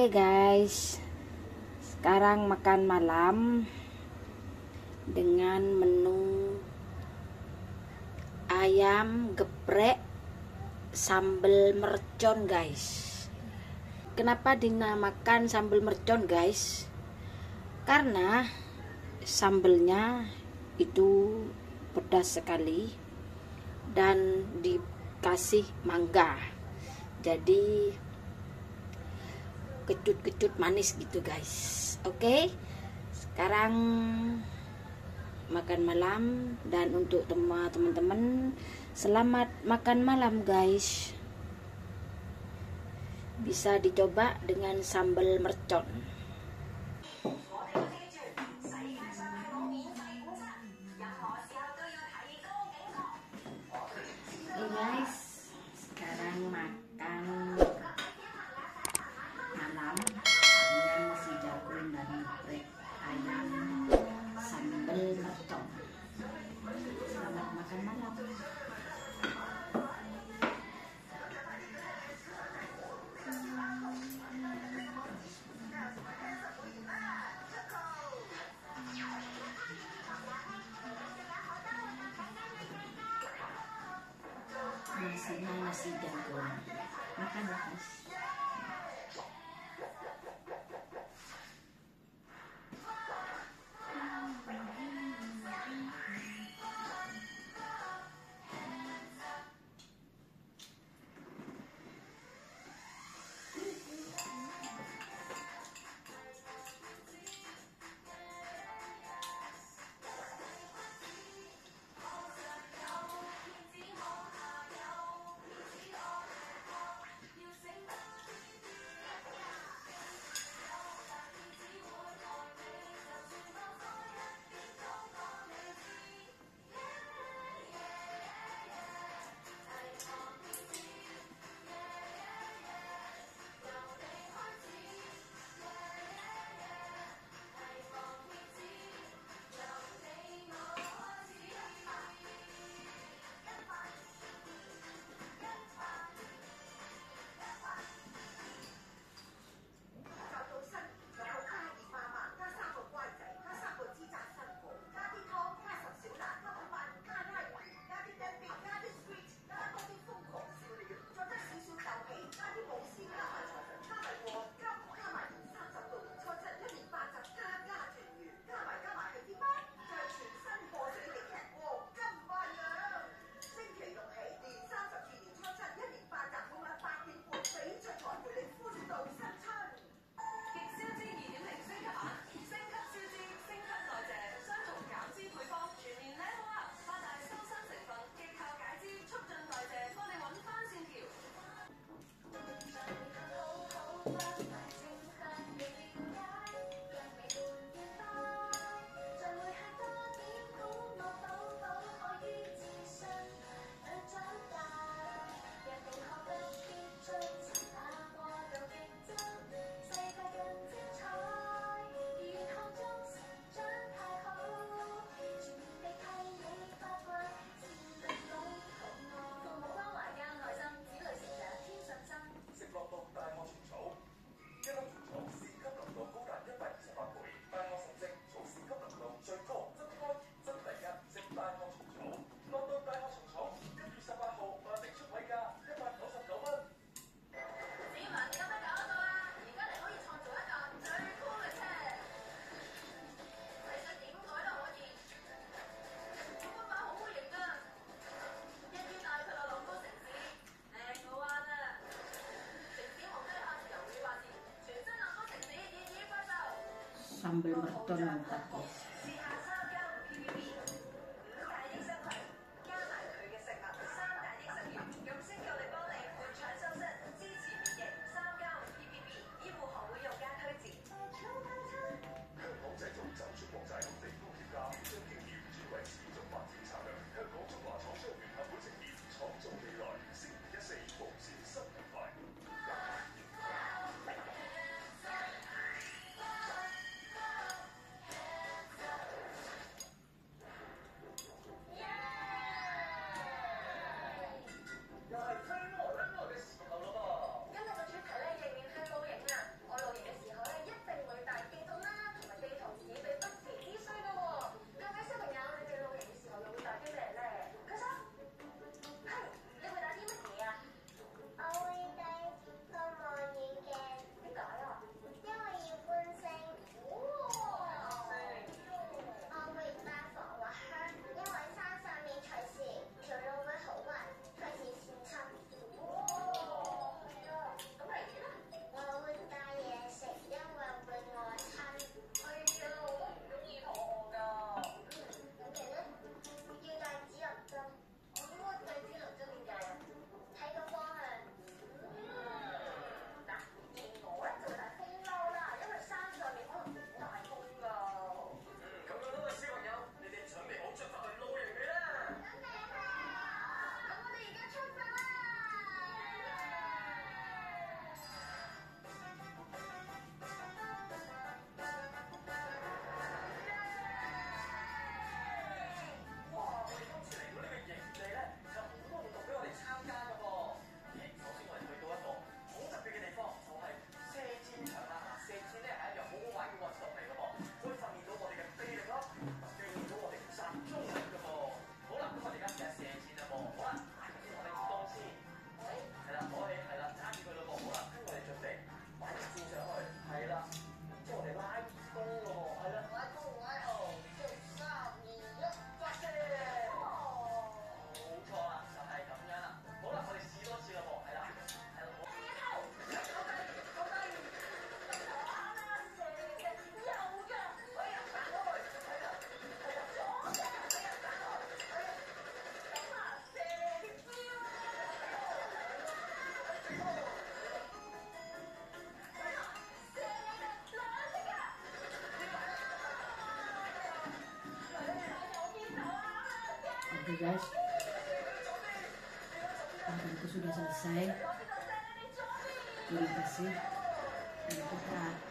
Oke guys, sekarang makan malam dengan menu ayam geprek sambel mercon guys. Kenapa dinamakan sambel mercon guys? Karena sambelnya itu pedas sekali dan dikasih mangga, jadi kecut-kecut manis gitu guys. Oke, sekarang makan malam, dan untuk teman-teman selamat makan malam guys. Bisa dicoba dengan sambal mercon. Oke guys, sekarang makan malam dengan nasi jagung dan geprek ayam sambal mercon. Selamat makan malam. Nasinya nasi jagung, makan guys. Sambal mercon mantap guys. itu guys. Pakanku sudah selesai. Terima kasih. Dan kita